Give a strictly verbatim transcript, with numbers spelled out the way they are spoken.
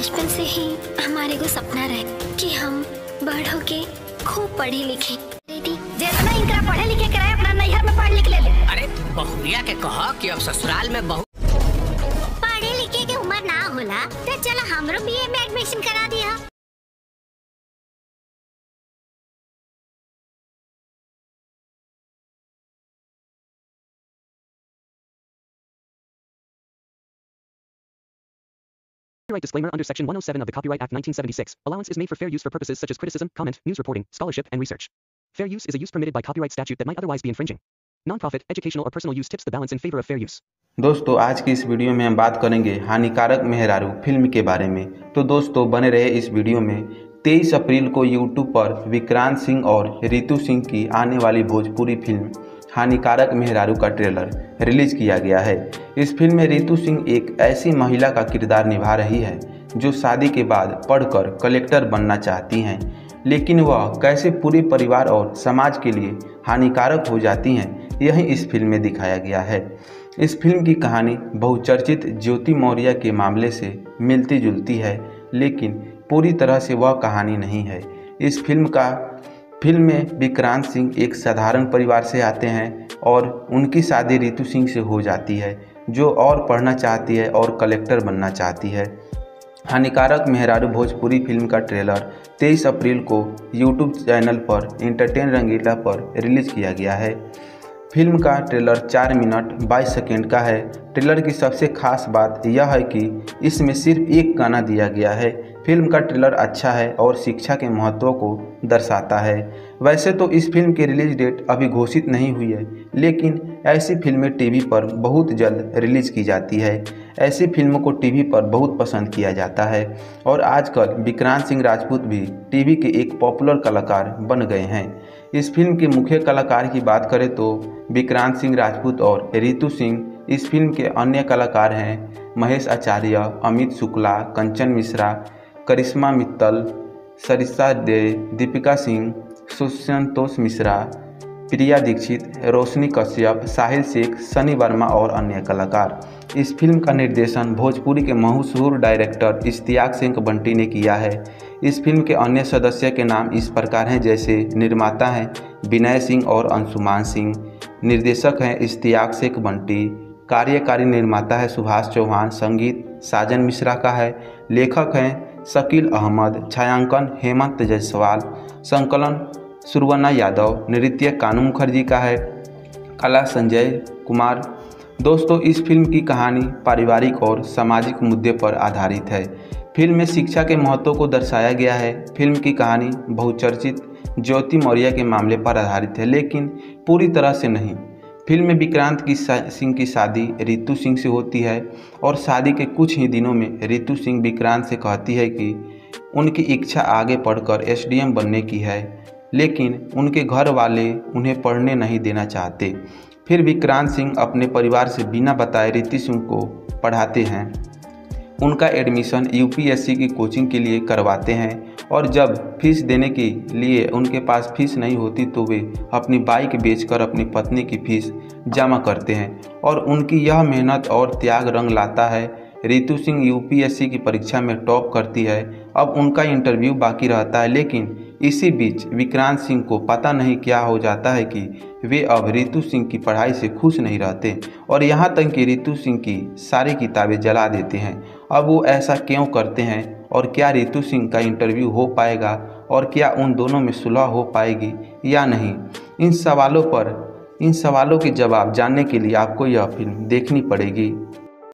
बचपन से ही हमारे को सपना रहे कि हम बड़ होके खूब पढ़े लिखे, जितना इनका पढ़े लिखे कराए अपना नैहर में पढ़ लिख ले। अरे तुम बहुरिया के कहो कि अब ससुराल में बहु पढ़े लिखे के उम्र ना होला तो चला हमरो बीए में एडमिशन करा दिया। Copyright disclaimer under section one oh seven of the Copyright Act nineteen seventy-six. Allowance is made for fair use for purposes such as criticism, comment, news reporting, scholarship, and research. Fair use is a use permitted by copyright statute that might otherwise be infringing. Non-profit, educational or personal use tips the balance in favor of fair use. दोस्तों आज की इस video में हम बात करेंगे हानिकारक मेहरारू फिल्म के बारे में। तो दोस्तों बने रहे इस वीडियो में। तेईस अप्रैल को यूट्यूब पर विक्रांत सिंह और रितु सिंह की आने वाली भोजपुरी फिल्म हानिकारक मेहरारू का ट्रेलर रिलीज किया गया है। इस फिल्म में रितु सिंह एक ऐसी महिला का किरदार निभा रही है जो शादी के बाद पढ़कर कलेक्टर बनना चाहती हैं, लेकिन वह कैसे पूरे परिवार और समाज के लिए हानिकारक हो जाती हैं यही इस फिल्म में दिखाया गया है। इस फिल्म की कहानी बहुचर्चित ज्योति मौर्य के मामले से मिलती जुलती है, लेकिन पूरी तरह से वह कहानी नहीं है। इस फिल्म का फिल्म में विक्रांत सिंह एक साधारण परिवार से आते हैं और उनकी शादी रितु सिंह से हो जाती है जो और पढ़ना चाहती है और कलेक्टर बनना चाहती है। हानिकारक मेहरारू भोजपुरी फिल्म का ट्रेलर तेईस अप्रैल को यूट्यूब चैनल पर एंटरटेन रंगीला पर रिलीज़ किया गया है। फिल्म का ट्रेलर चार मिनट बाईस सेकंड का है। ट्रेलर की सबसे खास बात यह है कि इसमें सिर्फ एक गाना दिया गया है। फिल्म का ट्रेलर अच्छा है और शिक्षा के महत्व को दर्शाता है। वैसे तो इस फिल्म की रिलीज डेट अभी घोषित नहीं हुई है, लेकिन ऐसी फिल्में टीवी पर बहुत जल्द रिलीज़ की जाती है। ऐसी फिल्मों को टीवी पर बहुत पसंद किया जाता है और आजकल विक्रांत सिंह राजपूत भी टीवी के एक पॉपुलर कलाकार बन गए हैं। इस फिल्म के मुख्य कलाकार की बात करें तो विक्रांत सिंह राजपूत और रितु सिंह। इस फिल्म के अन्य कलाकार हैं महेश आचार्य, अमित शुक्ला, कंचन मिश्रा, करिश्मा मित्तल, सरिशा दे, दीपिका सिंह, सुसंतोष मिश्रा, प्रिया दीक्षित, रोशनी कश्यप, साहिल सेख, सनी वर्मा और अन्य कलाकार। इस फिल्म का निर्देशन भोजपुरी के मशहूर डायरेक्टर इश्तियाग शेख बंटी ने किया है। इस फिल्म के अन्य सदस्य के नाम इस प्रकार हैं, जैसे निर्माता हैं विनय सिंह और अंशुमान सिंह, निर्देशक हैं इश्तियाग शेख बंटी, कार्यकारी निर्माता है सुभाष चौहान, संगीत साजन मिश्रा का है, लेखक हैं शकील अहमद, छायांकन हेमंत जायसवाल, संकलन सुरवना यादव, नृत्य कानू मुखर्जी का है, कला संजय कुमार। दोस्तों इस फिल्म की कहानी पारिवारिक और सामाजिक मुद्दे पर आधारित है। फिल्म में शिक्षा के महत्व को दर्शाया गया है। फिल्म की कहानी बहुचर्चित ज्योति मौर्य के मामले पर आधारित है, लेकिन पूरी तरह से नहीं। फिल्म में विक्रांत की सिंह की शादी रितु सिंह से होती है और शादी के कुछ ही दिनों में रितु सिंह विक्रांत से कहती है कि उनकी इच्छा आगे पढ़कर एस डी एम बनने की है, लेकिन उनके घर वाले उन्हें पढ़ने नहीं देना चाहते। फिर विक्रांत सिंह अपने परिवार से बिना बताए रितु सिंह को पढ़ाते हैं, उनका admission U P S C की कोचिंग के लिए करवाते हैं और जब फीस देने के लिए उनके पास फीस नहीं होती तो वे अपनी बाइक बेचकर अपनी पत्नी की फीस जमा करते हैं और उनकी यह मेहनत और त्याग रंग लाता है। Ritu Singh U P S C की परीक्षा में टॉप करती है। अब उनका इंटरव्यू बाकी रहता है, लेकिन इसी बीच विक्रांत सिंह को पता नहीं क्या हो जाता है कि वे अब रितु सिंह की पढ़ाई से खुश नहीं रहते और यहां तक कि रितु सिंह की सारी किताबें जला देते हैं। अब वो ऐसा क्यों करते हैं और क्या रितु सिंह का इंटरव्यू हो पाएगा और क्या उन दोनों में सुलह हो पाएगी या नहीं, इन सवालों पर इन सवालों के जवाब जानने के लिए आपको यह फिल्म देखनी पड़ेगी।